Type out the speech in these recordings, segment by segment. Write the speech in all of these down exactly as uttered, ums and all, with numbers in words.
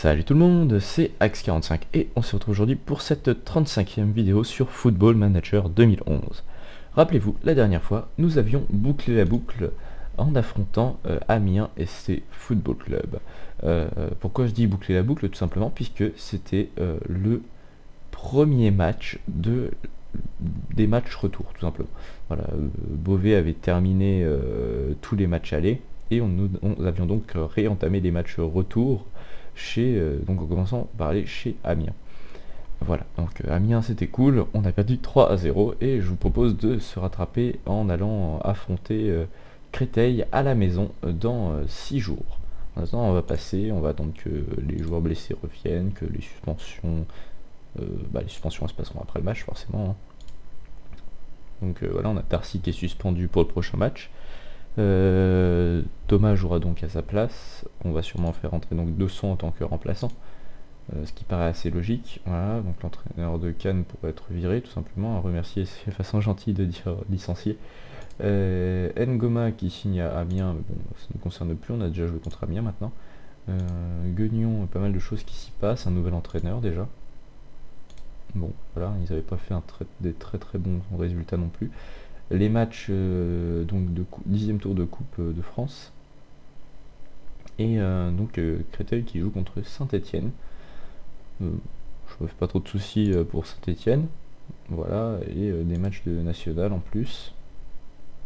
Salut tout le monde, c'est Axe quarante-cinq et on se retrouve aujourd'hui pour cette trente-cinquième vidéo sur Football Manager deux mille onze. Rappelez-vous, la dernière fois, nous avions bouclé la boucle en affrontant euh, Amiens et ses Football Club. Euh, pourquoi je dis boucler la boucle? Tout simplement puisque c'était euh, le premier match de, des matchs retour, tout simplement. Voilà, euh, Beauvais avait terminé euh, tous les matchs allés et on, nous, on, nous avions donc réentamé les matchs retour. Chez, euh, donc en commençant par aller chez Amiens. Voilà, donc euh, Amiens c'était cool, on a perdu trois à zéro et je vous propose de se rattraper en allant affronter euh, Créteil à la maison dans euh, six jours. Maintenant on va passer, on va attendre que les joueurs blessés reviennent, que les suspensions, euh, bah, les suspensions elles se passeront après le match forcément. Hein. Donc euh, voilà, on a Darcy qui est suspendu pour le prochain match. Euh, Thomas jouera donc à sa place, on va sûrement faire entrer donc Deçon en tant que remplaçant, euh, ce qui paraît assez logique. Voilà, donc l'entraîneur de Cannes pourrait être viré tout simplement, à remercier, c'est façon gentille de dire licencié. Euh, Ngoma qui signe à Amiens, mais bon, ça ne concerne plus, on a déjà joué contre Amiens maintenant. Euh, Guignon, pas mal de choses qui s'y passent, un nouvel entraîneur déjà. Bon, voilà, ils n'avaient pas fait un très, des très très bons résultats non plus. Les matchs euh, donc de dixième tour de Coupe euh, de France. Et euh, donc euh, Créteil qui joue contre Saint-Étienne. Euh, je ne fais pas trop de soucis euh, pour Saint-Étienne. Voilà, et euh, des matchs de national en plus.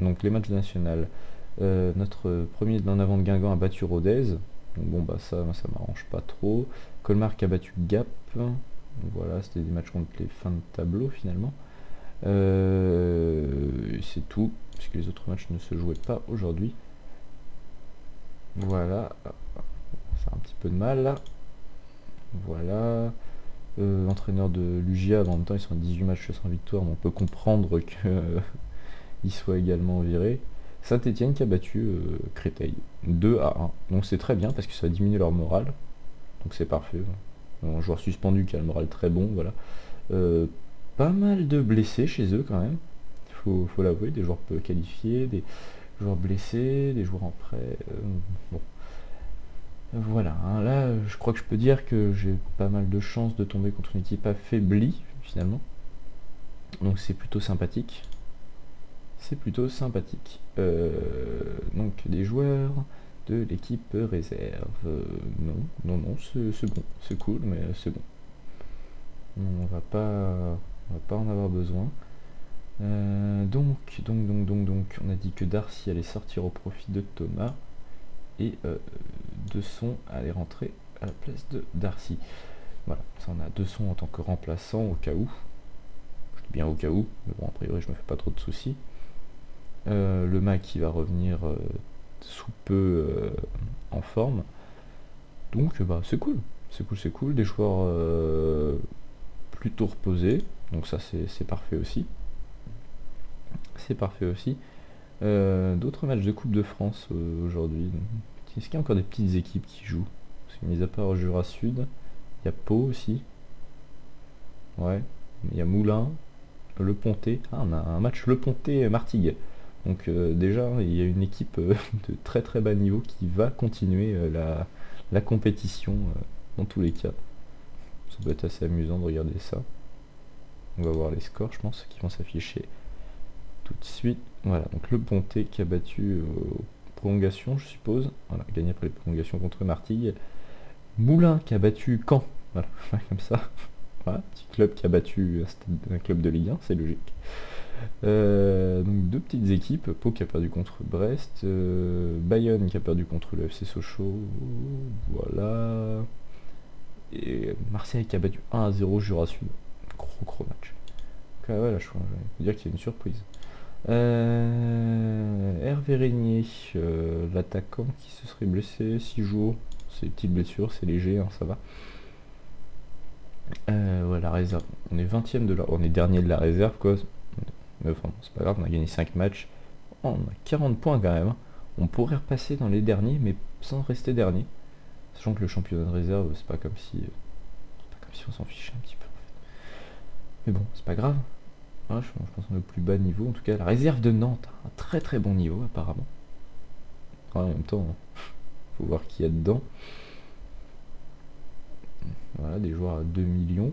Donc les matchs de national. Euh, notre premier d'en avant de Guingamp a battu Rodez. Donc bon bah ça, ça m'arrange pas trop. Colmar qui a battu Gap. Voilà, c'était des matchs contre les fins de tableau finalement. Euh, c'est tout, puisque les autres matchs ne se jouaient pas aujourd'hui. Voilà, ça a un petit peu de mal là. Voilà, euh, l'entraîneur de l'U G A, en même temps ils sont à dix-huit matchs sans victoire, mais on peut comprendre qu'il soit également viré. Saint-Étienne qui a battu euh, Créteil deux à un, donc c'est très bien parce que ça a diminué leur morale, donc c'est parfait. Un joueur suspendu qui a le moral très bon, voilà. Euh, Pas mal de blessés chez eux quand même, il faut, faut l'avouer, des joueurs peu qualifiés, des joueurs blessés, des joueurs en prêt, euh, bon. Voilà, hein, là je crois que je peux dire que j'ai pas mal de chances de tomber contre une équipe affaiblie finalement, donc c'est plutôt sympathique, c'est plutôt sympathique. Euh, donc des joueurs de l'équipe réserve, euh, non, non, non, c'est bon, c'est cool, mais c'est bon. On va pas... On va pas en avoir besoin. Euh, donc, donc, donc, donc, donc, on a dit que Darcy allait sortir au profit de Thomas et euh, Deçon allait rentrer à la place de Darcy. Voilà, ça on a Deçon en tant que remplaçant au cas où. Je dis bien au cas où, mais bon, a priori je me fais pas trop de soucis. Euh, le Mac qui va revenir euh, sous peu euh, en forme. Donc, bah, c'est cool, c'est cool, c'est cool. Des joueurs euh, plutôt reposés. Donc ça c'est parfait aussi. C'est parfait aussi. Euh, D'autres matchs de Coupe de France euh, aujourd'hui. Est-ce qu'il y a encore des petites équipes qui jouent? Parce que mis à part Jura Sud, il y a Pau aussi. Ouais. Il y a Moulins, Le Pontet. Ah, on a un match Le Pontet-Martigues. Donc euh, déjà, il y a une équipe euh, de très très bas niveau qui va continuer euh, la, la compétition euh, dans tous les cas. Ça peut être assez amusant de regarder ça. On va voir les scores, je pense, qui vont s'afficher tout de suite. Voilà, donc Le Pontet qui a battu aux prolongations, je suppose. Voilà, gagné après les prolongations contre Martigues. Moulins qui a battu Caen. Voilà, comme ça. Voilà, petit club qui a battu un club de Ligue un, c'est logique. Euh, donc deux petites équipes. Pau qui a perdu contre Brest. Euh, Bayonne qui a perdu contre le F C Sochaux. Voilà. Et Marseille qui a battu un à zéro Jura Sud. Gros gros match. Donc, ah ouais, là, je crois, je vais dire qu'il y a une surprise. Euh, Hervé Régnier, euh, l'attaquant qui se serait blessé six jours. C'est une petite blessure, c'est léger, hein, ça va. Euh, ouais, la réserve. On est vingtième de la. On est dernier de la réserve, quoi. Mais enfin, c'est pas grave, on a gagné cinq matchs. Oh, on a quarante points quand même. On pourrait repasser dans les derniers, mais sans rester dernier. Sachant que le championnat de réserve, c'est pas comme si. Euh, c'est pas comme si on s'en fichait un petit peu. Mais bon, c'est pas grave. Voilà, je, je pense qu'on est au plus bas niveau. En tout cas, la réserve de Nantes a un très très bon niveau, apparemment. Ouais, en même temps, hein, faut voir qui y a dedans. Voilà, des joueurs à deux millions.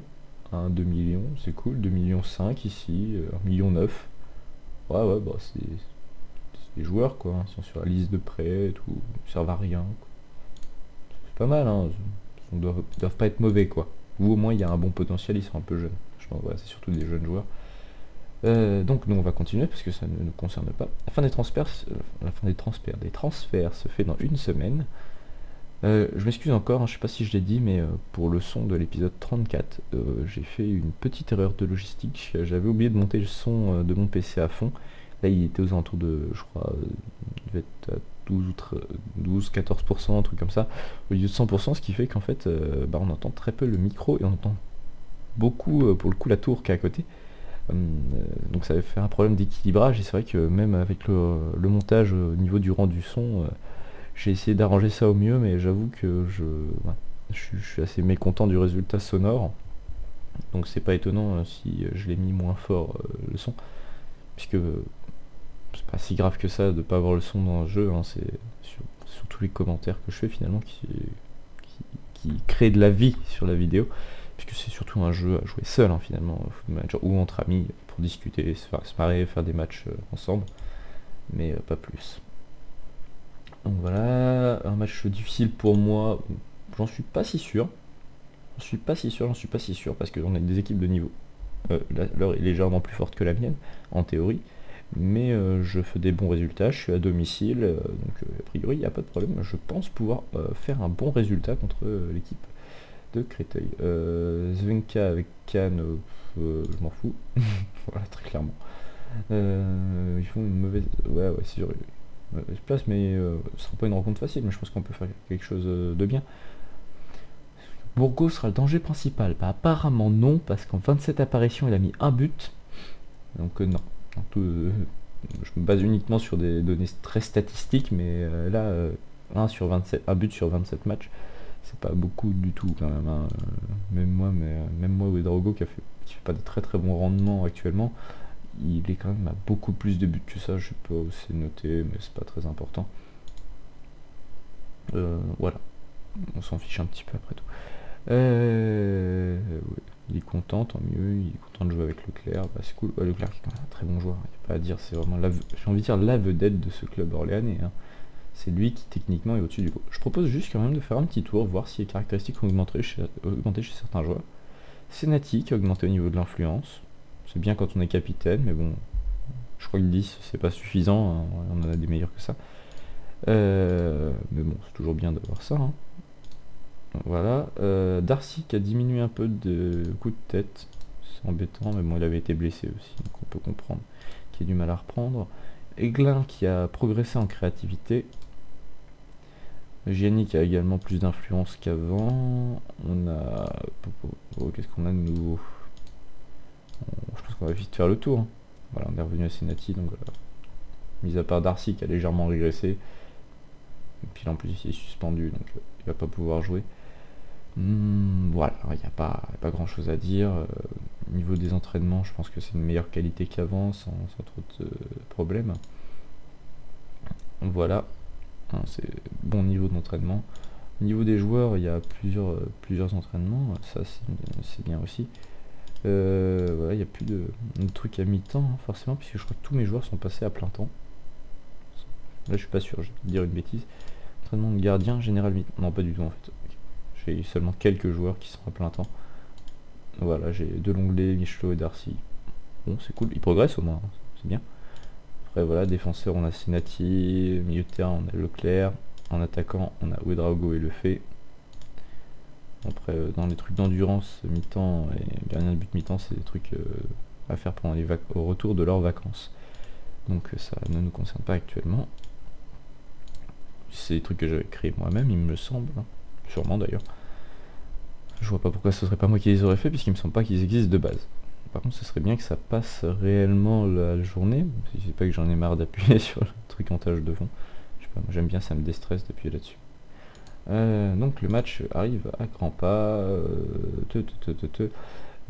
un, deux millions, c'est cool. deux millions cinq ici, un million neuf. Ouais, ouais, bah c'est des joueurs quoi. Ils sont sur la liste de prêt et tout. Ils servent à rien. C'est pas mal, hein. Ils doivent, ils doivent pas être mauvais quoi. Ou au moins il y a un bon potentiel, ils sont un peu jeunes. Je pense voilà, c'est surtout des jeunes joueurs. Euh, donc nous on va continuer parce que ça ne nous concerne pas. La fin des transferts, la fin des transferts, des transferts se fait dans une semaine. Euh, je m'excuse encore, hein, je sais pas si je l'ai dit, mais euh, pour le son de l'épisode trente-quatre, euh, j'ai fait une petite erreur de logistique. J'avais oublié de monter le son euh, de mon P C à fond. Là il était aux alentours de, je crois, euh, il devait être à douze quatorze pour cent, un truc comme ça, au lieu de cent pour cent, ce qui fait qu'en fait, euh, bah, on entend très peu le micro et on entend beaucoup, euh, pour le coup, la tour qui est à côté. Euh, donc ça va faire un problème d'équilibrage et c'est vrai que même avec le, le montage au niveau du rang du son, euh, j'ai essayé d'arranger ça au mieux, mais j'avoue que je, ouais, je, je suis assez mécontent du résultat sonore. Donc c'est pas étonnant euh, si je l'ai mis moins fort euh, le son, puisque euh, c'est pas si grave que ça de pas avoir le son dans le jeu, hein, c'est sur, sur tous les commentaires que je fais finalement qui, qui, qui créent de la vie sur la vidéo, puisque c'est surtout un jeu à jouer seul hein, finalement, Football Manager, ou entre amis pour discuter, se, faire, se marrer, faire des matchs euh, ensemble, mais euh, pas plus. Donc voilà, un match difficile pour moi, j'en suis pas si sûr, j'en suis pas si sûr, j'en suis pas si sûr, parce qu'on a des équipes de niveau, euh, leur est légèrement plus forte que la mienne, en théorie, mais euh, je fais des bons résultats, je suis à domicile, euh, donc euh, a priori il n'y a pas de problème, je pense pouvoir euh, faire un bon résultat contre euh, l'équipe de Créteil. Euh, Zvenka avec Cannes, euh, je m'en fous, voilà très clairement. Euh, ils font une mauvaise, ouais ouais c'est sûr, une mauvaise place, mais euh, ce sera pas une rencontre facile, mais je pense qu'on peut faire quelque chose de bien. Bourgo sera le danger principal, bah, apparemment non, parce qu'en vingt-sept apparitions il a mis un but, donc euh, non. Tout, euh, je me base uniquement sur des données très statistiques, mais euh, là, euh, un, sur vingt-sept, un but sur vingt-sept matchs, c'est pas beaucoup du tout quand même. Hein. Même moi, mais même moi, Ouedraogo qui a fait, qui fait pas de très très bons rendements actuellement, il est quand même à beaucoup plus de buts que ça. Je sais pas où c'est noté, mais c'est pas très important. Euh, voilà, on s'en fiche un petit peu après tout. Euh, ouais. Il est content, tant mieux, il est content de jouer avec Leclerc, bah, c'est cool. Ouais, Leclerc qui est quand même un très bon joueur, il n'y a pas à dire, c'est vraiment la, j'ai envie de dire la vedette de ce club orléanais. Hein. C'est lui qui techniquement est au-dessus du pot. Je propose juste quand même de faire un petit tour, voir si les caractéristiques ont augmenté chez, augmenté chez certains joueurs. Senati qui a augmenté au niveau de l'influence, c'est bien quand on est capitaine, mais bon, je crois que dix c'est pas suffisant, hein. On en a des meilleurs que ça. Euh, mais bon, c'est toujours bien d'avoir ça. Hein. Voilà, euh, Darcy qui a diminué un peu de coup de tête, c'est embêtant, mais bon il avait été blessé aussi, donc on peut comprendre qu'il a du mal à reprendre. Eglin qui a progressé en créativité, Gianni qui a également plus d'influence qu'avant, on a... Oh, qu'est-ce qu'on a de nouveau? Je pense qu'on va vite faire le tour, voilà on est revenu à Senati, donc voilà, mis à part Darcy qui a légèrement régressé, et puis en plus il est suspendu, donc euh, il va pas pouvoir jouer. Mmh, voilà, il n'y a pas, pas grand chose à dire. Euh, au niveau des entraînements, je pense que c'est une meilleure qualité qu'avant, sans, sans trop de euh, problèmes. Voilà, hein, c'est bon niveau d'entraînement. Au niveau des joueurs, il y a plusieurs, euh, plusieurs entraînements, ça c'est bien aussi. Euh, voilà, il n'y a plus de, de trucs à mi-temps, hein, forcément, puisque je crois que tous mes joueurs sont passés à plein temps. Là je suis pas sûr, je vais dire une bêtise. Entraînement de gardien, général mi-temps. Non pas du tout en fait. J'ai seulement quelques joueurs qui sont à plein temps. Voilà, j'ai Delonglé, Michelot et Darcy. Bon c'est cool, ils progressent au moins, hein. C'est bien. Après voilà, défenseur on a Senati, milieu de terrain on a Leclerc, en attaquant on a Ouedraogo et Le Fée. Après dans les trucs d'endurance, mi-temps et gardien de but mi-temps, c'est des trucs euh, à faire pendant les vac au retour de leurs vacances. Donc ça ne nous concerne pas actuellement. C'est des trucs que j'avais créés moi-même, il me semble. Sûrement d'ailleurs. Je vois pas pourquoi ce serait pas moi qui les aurais fait, puisqu'il me semble pas qu'ils existent de base. Par contre, ce serait bien que ça passe réellement la journée. Si c'est pas que j'en ai marre d'appuyer sur le truc en tâche de fond. Je sais pas, moi j'aime bien, ça me déstresse d'appuyer là-dessus. Euh, donc le match arrive à grands pas. Euh, te, te, te, te,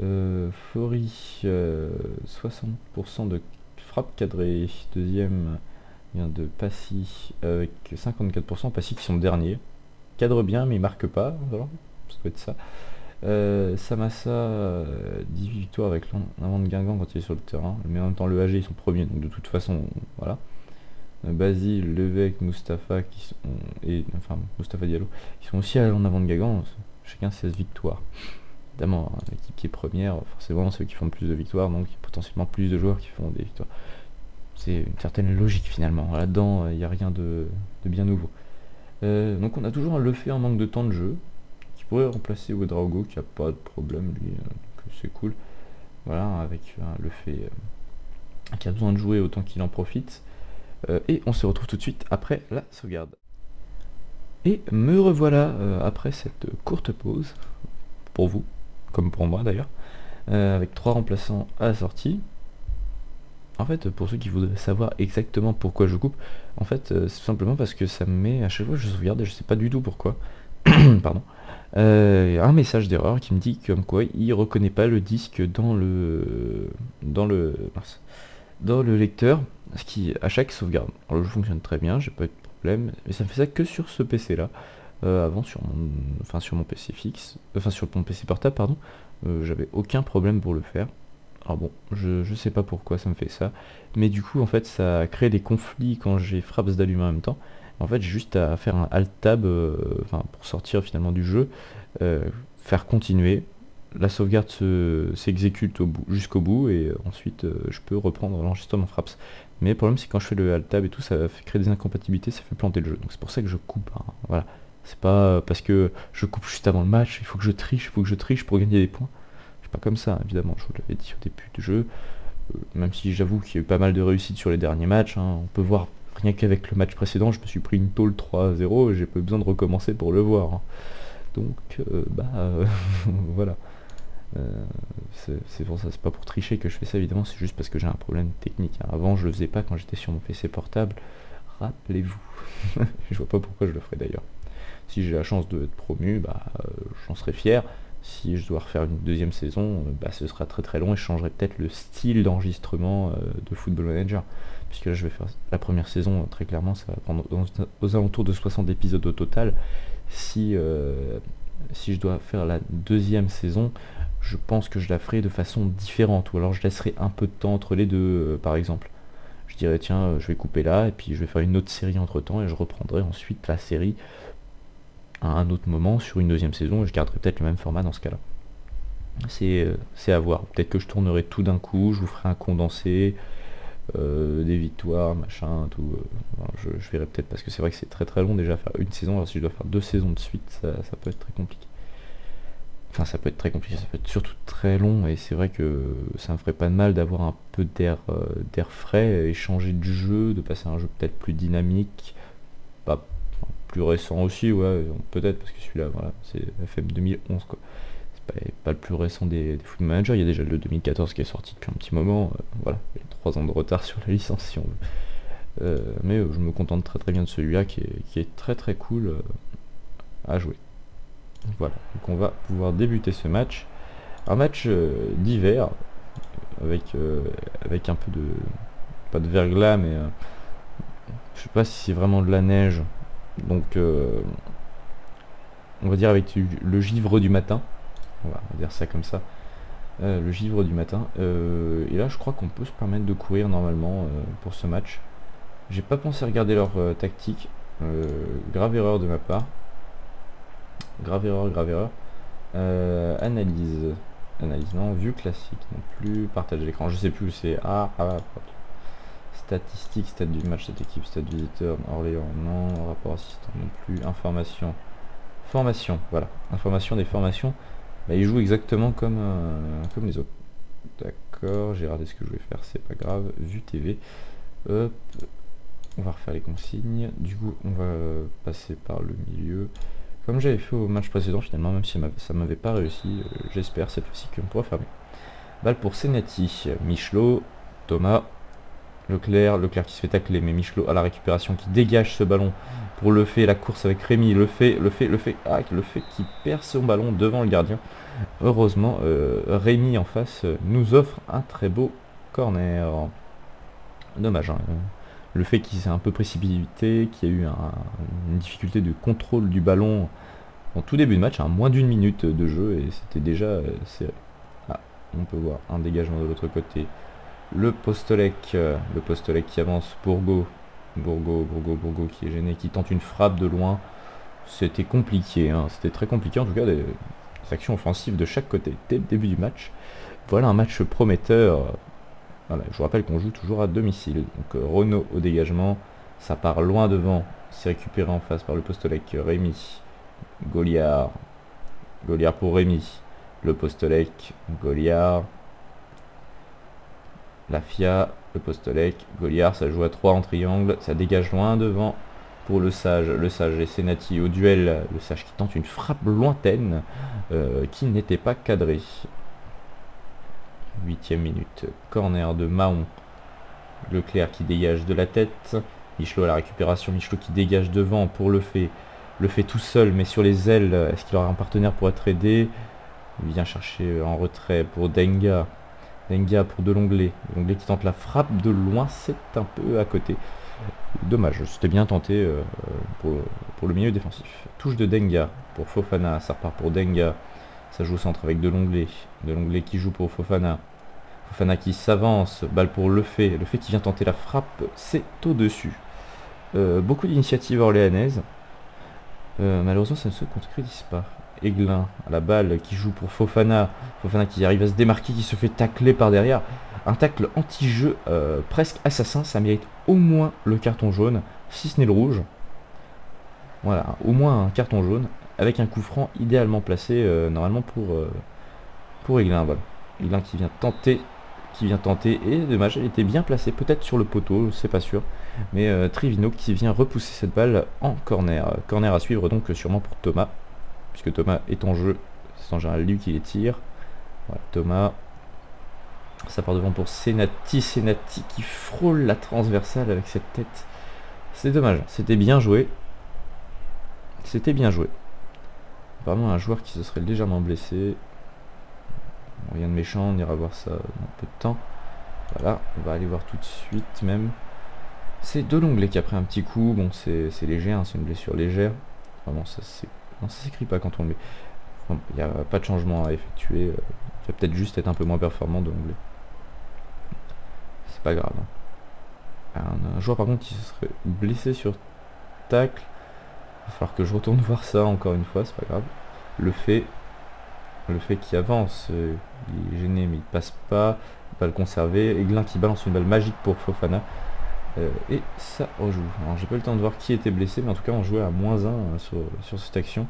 euh, Fori, euh, soixante pour cent de frappe cadrée. Deuxième vient de Passy avec cinquante-quatre pour cent, Passy qui sont derniers, cadre bien mais marque pas, alors ça doit être ça. Euh, Samassa, euh, dix-huit victoires avec l'avant de Guingamp quand il est sur le terrain. Mais en même temps, le A G, ils sont premiers, donc de toute façon, on, voilà. Euh, Basile, Levesque, Mustapha, qui sont, et, enfin, Mustapha Diallo, qui sont aussi en avant de Guingamp, chacun seize victoires. Évidemment, hein, l'équipe qui est première, forcément, ceux qui font plus de victoires, donc potentiellement plus de joueurs qui font des victoires. C'est une certaine logique, finalement. Là-dedans, il n'y a rien de, de bien nouveau. Euh, donc on a toujours un Le Fée en manque de temps de jeu, qui pourrait remplacer Ouedraogo, qui n'a pas de problème, lui, euh, que c'est cool. Voilà, avec euh, Le Fée euh, qui a besoin de jouer autant qu'il en profite. Euh, et on se retrouve tout de suite après la sauvegarde. Et me revoilà euh, après cette courte pause, pour vous, comme pour moi d'ailleurs, euh, avec trois remplaçants à la sortie. En fait, pour ceux qui voudraient savoir exactement pourquoi je coupe, en fait, euh, c'est simplement parce que ça me met, à chaque fois que je sauvegarde, et je sais pas du tout pourquoi, pardon, euh, un message d'erreur qui me dit comme quoi il reconnaît pas le disque dans le dans le, dans le lecteur, ce qui à chaque sauvegarde. Alors je fonctionne très bien, j'ai pas eu de problème, mais ça me fait ça que sur ce P C là. Euh, avant sur mon, enfin sur mon P C fixe, enfin sur mon P C portable, pardon, euh, j'avais aucun problème pour le faire. Alors bon, je, je sais pas pourquoi ça me fait ça, mais du coup en fait ça crée des conflits quand j'ai frappes d'allumer en même temps. En fait j'ai juste à faire un alt tab, euh, enfin pour sortir finalement du jeu, euh, faire continuer, la sauvegarde s'exécute se, jusqu'au bout et ensuite euh, je peux reprendre l'enregistrement frappes. Mais le problème c'est quand je fais le alt tab et tout, ça fait créer des incompatibilités, ça fait planter le jeu. Donc c'est pour ça que je coupe, hein, voilà. C'est pas parce que je coupe juste avant le match, il faut que je triche, il faut que je triche pour gagner des points. Pas comme ça, évidemment, je vous l'avais dit au début du jeu, euh, même si j'avoue qu'il y a eu pas mal de réussite sur les derniers matchs, hein, on peut voir rien qu'avec le match précédent, je me suis pris une tôle trois à zéro et j'ai pas besoin de recommencer pour le voir. Hein. Donc, euh, bah, euh, voilà. Euh, c'est pour ça, c'est pas pour tricher que je fais ça, évidemment, c'est juste parce que j'ai un problème technique. Hein. Avant, je le faisais pas quand j'étais sur mon P C portable, rappelez-vous. Je vois pas pourquoi je le ferais d'ailleurs. Si j'ai la chance de être promu, bah, euh, j'en serais fier. Si je dois refaire une deuxième saison, bah, ce sera très très long et je changerai peut-être le style d'enregistrement euh, de Football Manager. Puisque là je vais faire la première saison, très clairement, ça va prendre dans, aux alentours de soixante épisodes au total. Si, euh, si je dois faire la deuxième saison, je pense que je la ferai de façon différente. Ou alors je laisserai un peu de temps entre les deux, euh, par exemple. Je dirais tiens, je vais couper là et puis je vais faire une autre série entre temps et je reprendrai ensuite la série à un autre moment sur une deuxième saison, et je garderai peut-être le même format dans ce cas là. C'est à voir, peut-être que je tournerai tout d'un coup, je vous ferai un condensé, euh, des victoires, machin, tout. Enfin, je, je verrai peut-être, parce que c'est vrai que c'est très très long déjà à faire une saison, alors si je dois faire deux saisons de suite, ça, ça peut être très compliqué. Enfin ça peut être très compliqué, ça peut être surtout très long, et c'est vrai que ça me ferait pas de mal d'avoir un peu d'air euh, d'air frais, et changer de jeu, de passer à un jeu peut-être plus dynamique, pas plus récent aussi, ouais, peut-être, parce que celui-là, voilà, c'est F M deux mille onze, quoi. C'est pas, pas le plus récent des, des Foot Manager, il y a déjà le deux mille quatorze qui est sorti depuis un petit moment, euh, voilà, il y a trois ans de retard sur la licence, si on veut. Euh, mais euh, je me contente très très bien de celui-là, qui est, qui est très très cool euh, à jouer. Voilà, donc on va pouvoir débuter ce match. Un match euh, d'hiver, avec, euh, avec un peu de... pas de verglas, mais... Euh, je sais pas si c'est vraiment de la neige... Donc, euh, on va dire avec le givre du matin, on va dire ça comme ça, euh, le givre du matin, euh, et là je crois qu'on peut se permettre de courir normalement euh, pour ce match. J'ai pas pensé regarder leur euh, tactique, euh, grave erreur de ma part, grave erreur, grave erreur, euh, analyse, analyse non, vue classique non plus, partage d'écran, je sais plus où c'est, ah, ah, ah, ah. Statistiques, stade du match, cette équipe, stade visiteur, Orléans, non, rapport assistant non plus, information, formation, voilà, information des formations, bah, il joue exactement comme, euh, comme les autres. D'accord, j'ai regardé ce que je voulais faire, c'est pas grave, vue T V, hop, on va refaire les consignes, du coup on va passer par le milieu, comme j'avais fait au match précédent finalement, même si ça m'avait pas réussi, euh, j'espère cette fois-ci que on pourra faire mieux. Balle pour Senati, Michelot, Thomas, Leclerc, Leclerc qui se fait tacler, mais Michelot à la récupération qui dégage ce ballon pour Le Fée, la course avec Rémi, Le Fée, Le Fée, Le Fée, ah, Le Fée qui perd son ballon devant le gardien. Heureusement, euh, Rémi en face nous offre un très beau corner. Dommage, hein. Le Fée qui s'est un peu précipité, qui a eu un, une difficulté de contrôle du ballon en tout début de match, hein, moins d'une minute de jeu et c'était déjà euh, serré. Ah, on peut voir un dégagement de l'autre côté. Le Postolec, euh, le Postolec qui avance, Bourgo, Bourgo, Bourgo, Bourgo qui est gêné, qui tente une frappe de loin. C'était compliqué, hein, c'était très compliqué en tout cas, des, des actions offensives de chaque côté dès le début du match. Voilà un match prometteur. Voilà, je vous rappelle qu'on joue toujours à domicile. Donc euh, Renault au dégagement, ça part loin devant, c'est récupéré en face par le Postolec, Rémi, Goliard, Goliard pour Rémi, le Postolec, Goliard, Lafia, le Postolec, Goliard, ça joue à trois en triangle, ça dégage loin devant pour le Sage, le Sage et Senati au duel, le Sage qui tente une frappe lointaine euh, qui n'était pas cadrée. Huitième minute, corner de Mahon, Leclerc qui dégage de la tête, Michelot à la récupération, Michelot qui dégage devant pour Le Fée, Le Fée tout seul mais sur les ailes, est-ce qu'il aura un partenaire pour être aidé? Il vient chercher en retrait pour Denga, Denga pour Delonglet, Delonglet qui tente la frappe de loin, c'est un peu à côté, dommage, c'était bien tenté pour, pour le milieu défensif. Touche de Denga pour Fofana, ça repart pour Denga. Ça joue au centre avec Delonglet. Delonglet qui joue pour Fofana. Fofana qui s'avance. Balle pour Le Fée. Le Fée qui vient tenter la frappe. C'est au-dessus. Euh, beaucoup d'initiatives orléanaises. Euh, malheureusement, ça ne se concrétise pas. Eglin à la balle qui joue pour Fofana. Fofana qui arrive à se démarquer, qui se fait tacler par derrière. Un tacle anti-jeu euh, presque assassin. Ça mérite au moins le carton jaune, si ce n'est le rouge. Voilà, au moins un carton jaune. Avec un coup franc idéalement placé euh, normalement pour, euh, pour Eglin. Voilà. Eglin qui vient tenter, qui vient tenter, et dommage, elle était bien placée, peut-être sur le poteau, c'est pas sûr. Mais euh, Trivino qui vient repousser cette balle en corner. Corner à suivre donc sûrement pour Thomas, puisque Thomas est en jeu, c'est en général lui qui les tire. Voilà, Thomas, ça part devant pour Senati, Senati qui frôle la transversale avec cette tête. C'est dommage, c'était bien joué. C'était bien joué. Apparemment un joueur qui se serait légèrement blessé. Rien de méchant, on ira voir ça dans peu de temps. Voilà, on va aller voir tout de suite même. C'est Delonglet qui a pris un petit coup. Bon, c'est léger, hein, c'est une blessure légère. Vraiment, ça ne s'écrit pas quand on le met. Enfin, il n'y a pas de changement à effectuer. Il va peut-être juste être un peu moins performant, Delonglet. C'est pas grave. Hein. Un, un joueur par contre qui se serait blessé sur tacle. Il va falloir que je retourne voir ça encore une fois, c'est pas grave. Le fait, le fait qui avance, euh, il est gêné mais il passe pas, il va le conserver. Eglin qui balance une balle magique pour Fofana. Euh, et ça rejoue. Alors j'ai pas eu le temps de voir qui était blessé, mais en tout cas on jouait à moins un hein, sur, sur cette action.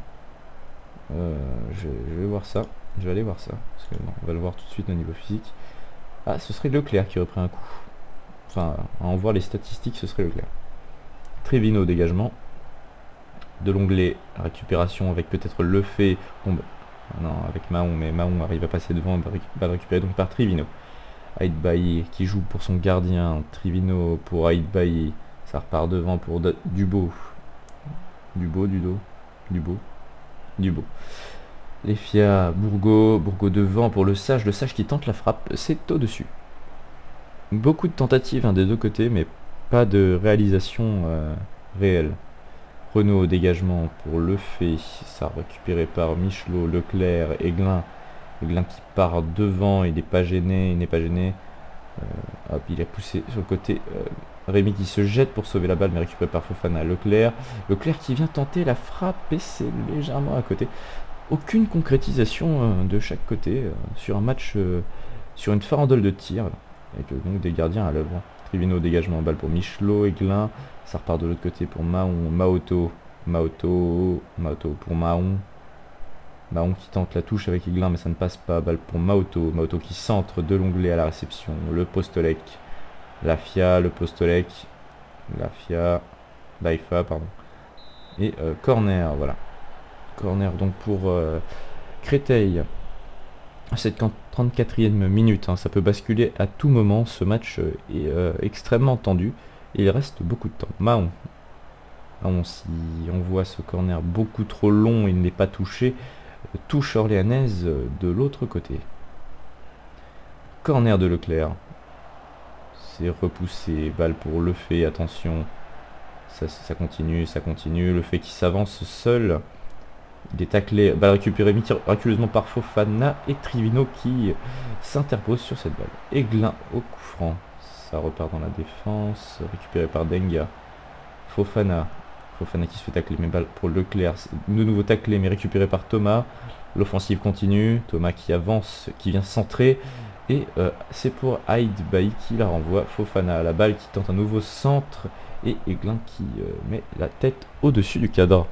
Euh, je, je vais voir ça. Je vais aller voir ça. Parce que non, on va le voir tout de suite au niveau physique. Ah, ce serait Leclerc qui aurait pris un coup. Enfin, à en voir les statistiques, ce serait Leclerc. Trivino au dégagement. Delonglet, récupération avec peut-être Le Fée, bon, bah, non, avec Mahon, mais Mahon arrive à passer devant, balle récupérée donc par Trivino. Aït Bayi qui joue pour son gardien, Trivino pour Aït Bayi, ça repart devant pour de, Dubo, Dubo, Dudo, Dubo, Dubo. Lafia, Bourgo, Bourgo devant pour le Sage, le Sage qui tente la frappe, c'est au-dessus. Beaucoup de tentatives hein, des deux côtés, mais pas de réalisation euh, réelle. Renault au dégagement pour Le Fée, ça récupéré par Michelot, Leclerc, Eglin. Eglin qui part devant, il n'est pas gêné, il n'est pas gêné. Euh, hop, il a poussé sur le côté. Euh, Rémi qui se jette pour sauver la balle, mais récupéré par Fofana. Leclerc, Leclerc qui vient tenter la frappe et c'est légèrement à côté. Aucune concrétisation euh, de chaque côté euh, sur un match, euh, sur une farandole de tir, avec euh, donc des gardiens à l'œuvre. Trivino dégagement en balle pour Michelot, Eglin, ça repart de l'autre côté pour Mahon, Maoto, Maoto, Maoto pour Mahon, Mahon qui tente la touche avec Eglin mais ça ne passe pas, balle pour Maoto, Maoto qui centre Delonglet à la réception, le Postolec, Lafia, le Postolec, Lafia, Baifa pardon, et euh, corner, voilà, corner donc pour euh, Créteil. Cette trente-quatrième minute, hein, ça peut basculer à tout moment, ce match est euh, extrêmement tendu, et il reste beaucoup de temps. Mahon, Mahon si on voit ce corner beaucoup trop long, il n'est pas touché, touche orléanaise de l'autre côté. Corner de Leclerc, c'est repoussé, balle pour Le Fée, attention, ça, ça continue, ça continue, Le Fée qui s'avance seul, Il est taclé, balle récupérée miraculeusement par Fofana et Trivino qui s'interpose sur cette balle. Eglin au coup franc. Ça repart dans la défense. Récupéré par Denga. Fofana. Fofana qui se fait tacler, mais balle pour Leclerc. De nouveau taclé, mais récupéré par Thomas. L'offensive continue. Thomas qui avance, qui vient centrer. Et euh, c'est pour Aït Bayi qui la renvoie. Fofana à la balle qui tente un nouveau centre. Et Eglin qui euh, met la tête au-dessus du cadre.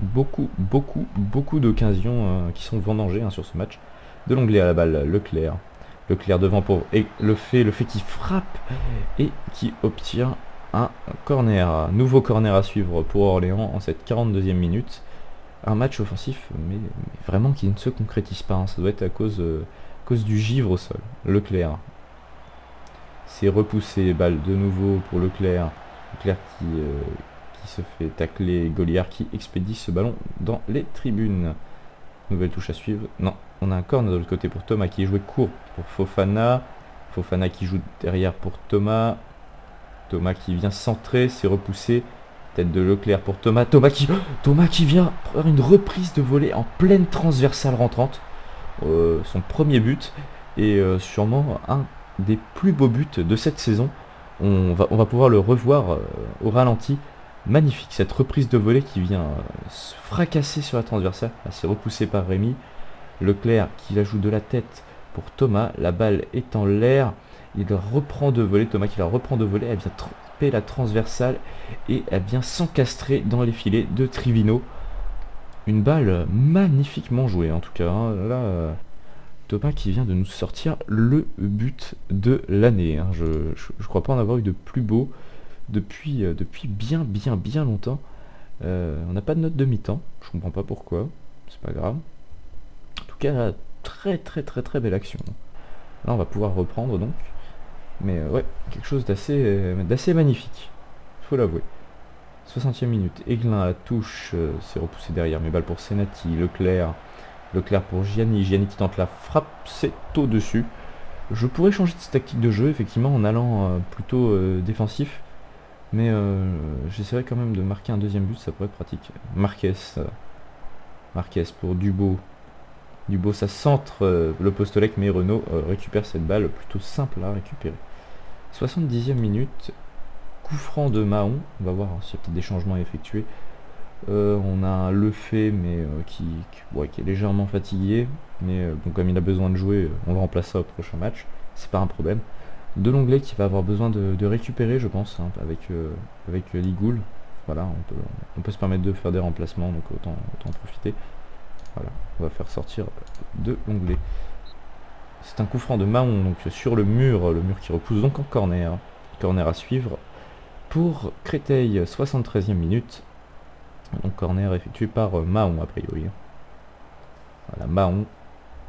Beaucoup, beaucoup, beaucoup d'occasions euh, qui sont vendangées hein, sur ce match. De l'onglet à la balle, Leclerc. Leclerc devant pour et le Fée. Le Fée qui frappe et qui obtient un corner. Nouveau corner à suivre pour Orléans en cette quarante-deuxième minute. Un match offensif, mais, mais vraiment qui ne se concrétise pas. Hein. Ça doit être à cause, euh, à cause du givre au sol. Leclerc. C'est repoussé, balle de nouveau pour Leclerc. Leclerc qui... Euh, qui se fait tacler, Goliard qui expédie ce ballon dans les tribunes. Nouvelle touche à suivre. Non, on a un corner de l'autre côté pour Thomas qui est joué court pour Fofana. Fofana qui joue derrière pour Thomas. Thomas qui vient centrer, c'est repoussé. Tête de Leclerc pour Thomas. Thomas qui, Thomas qui vient prendre une reprise de volée en pleine transversale rentrante. Euh, son premier but et euh, sûrement un des plus beaux buts de cette saison. On va, on va pouvoir le revoir euh, au ralenti. Magnifique, cette reprise de volée qui vient se fracasser sur la transversale. C'est repoussé par Rémi. Leclerc qui la joue de la tête pour Thomas. La balle est en l'air. Il reprend de volée. Thomas qui la reprend de volée. Elle vient tromper la transversale. Et elle vient s'encastrer dans les filets de Trivino. Une balle magnifiquement jouée en tout cas. Là, Thomas qui vient de nous sortir le but de l'année. Je ne crois pas en avoir eu de plus beau. Depuis, euh, depuis bien bien bien longtemps. Euh, on n'a pas de note de mi-temps, je comprends pas pourquoi, c'est pas grave. En tout cas, là, très très très très belle action. Là on va pouvoir reprendre donc. Mais euh, ouais, quelque chose d'assez euh, d'assez magnifique, faut l'avouer. soixantième minute, Eglin à la touche, euh, c'est repoussé derrière, mais balle pour Senati, Leclerc, Leclerc pour Gianni, Gianni qui tente la frappe, c'est au-dessus. Je pourrais changer de tactique de jeu, effectivement, en allant euh, plutôt euh, défensif. Mais euh, j'essaierai quand même de marquer un deuxième but, ça pourrait être pratique. Marquez. Marquez pour Dubo. Dubo, ça centre euh, le Postolec, mais Renault euh, récupère cette balle plutôt simple à récupérer. soixante-dixième minute. Coup franc de Mahon. On va voir hein, s'il y a peut-être des changements à effectuer. Euh, on a un Le Fée, mais euh, qui, qui, ouais, qui est légèrement fatigué. Mais euh, bon, comme il a besoin de jouer, on le remplace au prochain match. C'est pas un problème. De l'onglet qui va avoir besoin de, de récupérer, je pense, hein, avec, euh, avec Ligoul. Voilà, on peut, on peut se permettre de faire des remplacements, donc autant, autant en profiter. Voilà, on va faire sortir de l'onglet. C'est un coup franc de Mahon, donc sur le mur, le mur qui repousse donc en corner. Corner à suivre pour Créteil, soixante-treizième minute. Donc corner effectué par Mahon, a priori. Voilà, Mahon...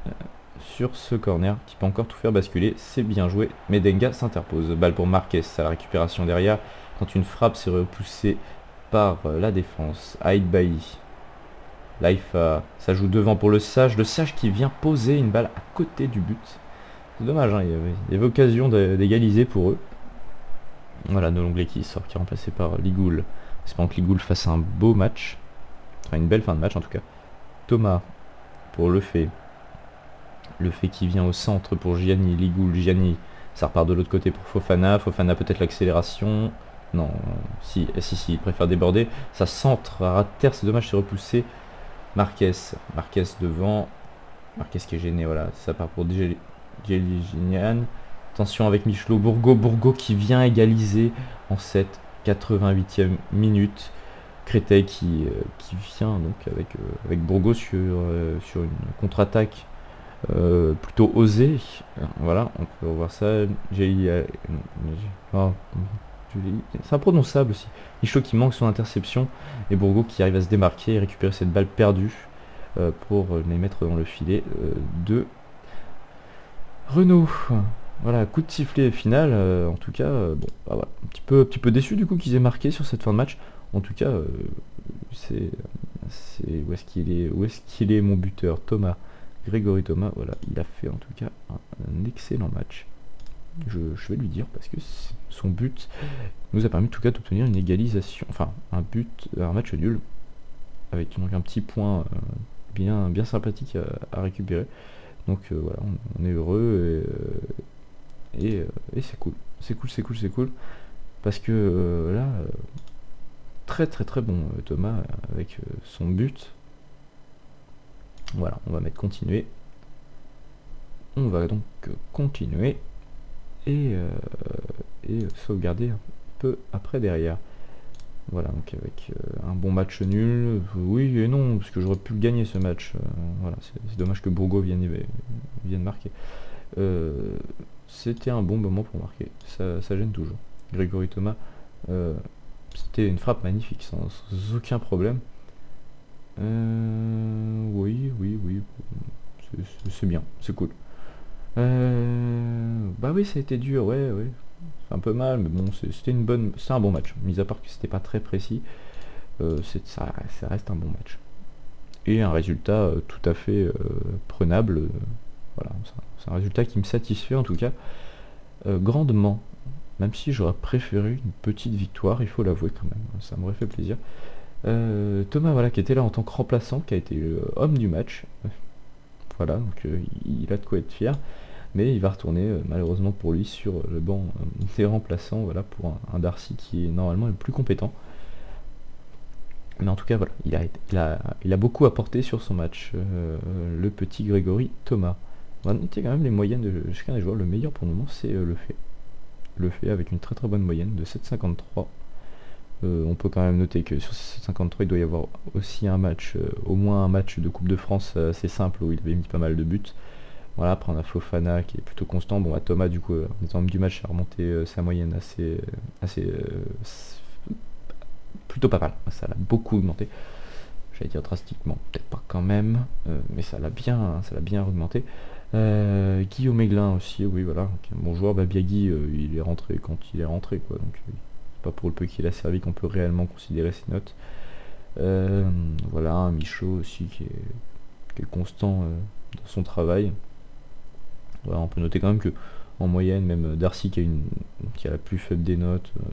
Euh, sur ce corner qui peut encore tout faire basculer, c'est bien joué, mais Denga s'interpose. Balle pour Marquez, à la récupération derrière, quand une frappe s'est repoussée par la défense. Aït Bayi, Lafia, ça joue devant pour le Sage, le Sage qui vient poser une balle à côté du but. C'est dommage, hein, il y avait, il y avait occasion d'égaliser pour eux. Voilà, de l'onglet qui sort, qui est remplacé par Ligoul. Espérons que Ligoul fasse un beau match, enfin une belle fin de match en tout cas. Thomas pour Le Fée. Le Fée qui vient au centre pour Gianni, Ligoul, Gianni, ça repart de l'autre côté pour Fofana, Fofana peut-être l'accélération, non, si, si, si, il préfère déborder, ça centre, à terre, c'est dommage, c'est repoussé, Marquez, Marquez devant, Marquez qui est gêné, voilà, ça part pour Gignan, attention avec Michelot, Bourgo, Bourgo qui vient égaliser en cette quatre-vingt-huitième minute, Créteil qui, euh, qui vient donc avec, euh, avec Bourgo sur, euh, sur une contre-attaque, Euh, plutôt osé, voilà, on peut voir ça. Oh, c'est imprononçable aussi. Michelot qui manque son interception et Bourgo qui arrive à se démarquer et récupérer cette balle perdue euh, pour les mettre dans le filet euh, de Renault. Voilà, coup de sifflet final. Euh, en tout cas, euh, bon, bah, voilà, un petit peu, un petit peu déçu du coup qu'ils aient marqué sur cette fin de match. En tout cas, euh, c'est, c'est où est-ce qu'il est, où est-ce qu'il est mon buteur, Thomas. Grégory Thomas, voilà, il a fait en tout cas un excellent match. Je, je vais lui dire parce que son but nous a permis en tout cas d'obtenir une égalisation, enfin un but, un match nul. avec donc un petit point euh, bien, bien sympathique à, à récupérer. Donc euh, voilà, on, on est heureux et, euh, et, euh, et c'est cool, c'est cool, c'est cool, c'est cool. Parce que euh, là, euh, très très très bon euh, Thomas avec euh, son but. Voilà, on va mettre continuer. On va donc continuer et, euh, et sauvegarder un peu après derrière. Voilà, donc avec euh, un bon match nul, oui et non, parce que j'aurais pu gagner ce match. Euh, voilà, c'est dommage que Bourgo vienne, vienne marquer. Euh, c'était un bon moment pour marquer, ça, ça gêne toujours. Grégory Thomas, euh, c'était une frappe magnifique, sans, sans aucun problème. Euh, oui, oui, oui, c'est bien, c'est cool. Euh, bah oui, ça a été dur, ouais, ouais. C'est un peu mal, mais bon, c'était une bonne, c'est un bon match. Mis à part que c'était pas très précis, euh, ça, ça reste un bon match et un résultat euh, tout à fait euh, prenable. Euh, voilà, c'est un, un résultat qui me satisfait en tout cas euh, grandement. Même si j'aurais préféré une petite victoire, il faut l'avouer quand même. Ça m'aurait fait plaisir. Euh, Thomas, voilà, qui était là en tant que remplaçant, qui a été euh, homme du match. Voilà, donc euh, il a de quoi être fier, mais il va retourner euh, malheureusement pour lui sur le banc euh, des remplaçants, voilà, pour un, un Darcy qui est normalement le plus compétent. Mais en tout cas voilà, il a, il a, il a beaucoup apporté sur son match, euh, le petit Grégory Thomas. On va noter quand même les moyennes de chacun des joueurs. Le meilleur pour le moment c'est euh, Le Fée. Le Fée avec une très très bonne moyenne de sept virgule cinquante-trois. Euh, on peut quand même noter que sur ces sept virgule cinquante-trois, il doit y avoir aussi un match, euh, au moins un match de Coupe de France assez simple où il avait mis pas mal de buts. Voilà, après on a Fofana qui est plutôt constant. Bon, à Thomas, du coup, en étant du match, a remonté euh, sa moyenne assez, assez euh, plutôt pas mal. Ça l'a beaucoup augmenté. J'allais dire drastiquement, peut-être pas quand même, euh, mais ça l'a bien, hein, ça l'a bien augmenté. Euh, Guillaume Eglin aussi, oui, voilà, okay, bon joueur. Babiagui, euh, il est rentré quand il est rentré, quoi. Donc euh, pas pour le peu qu'il a servi qu'on peut réellement considérer ses notes. Euh, voilà, un Michelot aussi qui est, qui est constant euh, dans son travail. Voilà, on peut noter quand même que en moyenne, même Darcy qui a, une, qui a la plus faible des notes, euh,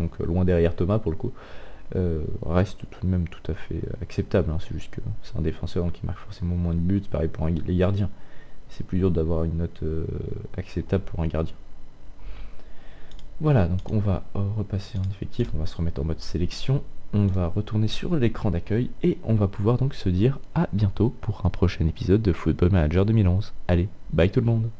donc loin derrière Thomas pour le coup, euh, reste tout de même tout à fait acceptable. Hein, c'est juste que c'est un défenseur donc il marque forcément moins de buts, pareil pour un, les gardiens. C'est plus dur d'avoir une note euh, acceptable pour un gardien. Voilà, donc on va repasser en effectif, on va se remettre en mode sélection, on va retourner sur l'écran d'accueil et on va pouvoir donc se dire à bientôt pour un prochain épisode de Football Manager deux mille onze. Allez, bye tout le monde!